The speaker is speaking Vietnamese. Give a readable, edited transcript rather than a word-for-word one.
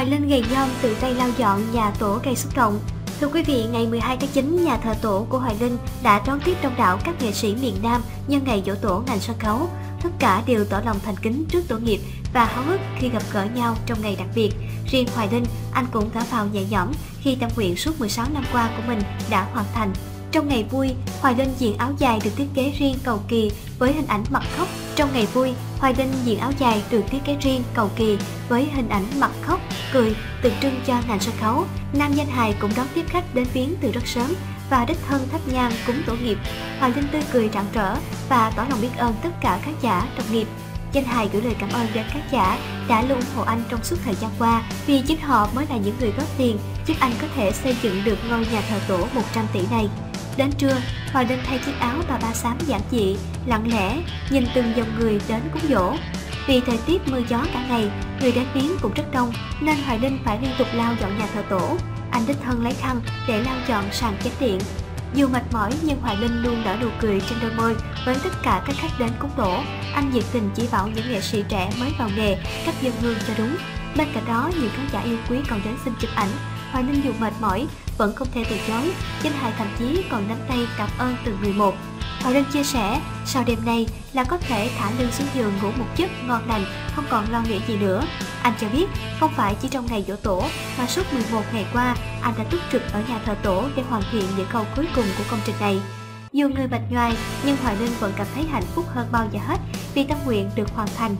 Hoài Linh gầy nhom tự tay lau dọn nhà tổ cây xúc động. Thưa quý vị, ngày 12 tháng 9, nhà thờ tổ của Hoài Linh đã đón tiếp đông đảo các nghệ sĩ miền Nam nhân ngày giỗ tổ ngành sân khấu. Tất cả đều tỏ lòng thành kính trước tổ nghiệp và háo hức khi gặp gỡ nhau trong ngày đặc biệt. Riêng Hoài Linh, anh cũng thở phào nhẹ nhõm khi tâm nguyện suốt 16 năm qua của mình đã hoàn thành. Trong ngày vui, Hoài Linh diện áo dài được thiết kế riêng cầu kỳ với hình ảnh mặt khóc. Trong ngày vui, Hoài Linh diện áo dài được thiết kế riêng cầu kỳ với hình ảnh mặt khóc, cười, tượng trưng cho ngành sân khấu. Nam danh hài cũng đón tiếp khách đến viếng từ rất sớm và đích thân thắp nhang cúng tổ nghiệp. Hoài Linh tươi cười rạng rỡ và tỏ lòng biết ơn tất cả khán giả đồng nghiệp. Danh hài gửi lời cảm ơn đến khán giả đã luôn ủng hộ anh trong suốt thời gian qua, vì chính họ mới là những người góp tiền giúp anh có thể xây dựng được ngôi nhà thờ tổ 100 tỷ này. Đến trưa, Hoài Linh thay chiếc áo bà ba xám giản dị, lặng lẽ, nhìn từng dòng người đến cúng giỗ. Vì thời tiết mưa gió cả ngày, người đến viếng cũng rất đông, nên Hoài Linh phải liên tục lau dọn nhà thờ tổ. Anh đích thân lấy khăn để lau dọn sàn chánh điện. Dù mệt mỏi nhưng Hoài Linh luôn nở nụ cười trên đôi môi với tất cả các khách đến cúng tổ. Anh nhiệt tình chỉ bảo những nghệ sĩ trẻ mới vào nghề cách dâng hương cho đúng. Bên cạnh đó, nhiều khán giả yêu quý còn đến xin chụp ảnh. Hoài Linh dù mệt mỏi vẫn không thể từ chối, danh hài thậm chí còn nắm tay cảm ơn từng người một. Hoài Linh chia sẻ, sau đêm nay là có thể thả lưng xuống giường ngủ một giấc ngon lành, không còn lo nghĩ gì nữa. Anh cho biết, không phải chỉ trong ngày giỗ tổ, mà suốt 11 ngày qua, anh đã túc trực ở nhà thờ tổ để hoàn thiện những khâu cuối cùng của công trình này. Dù người mệt nhoài, nhưng Hoài Linh vẫn cảm thấy hạnh phúc hơn bao giờ hết vì tâm nguyện được hoàn thành.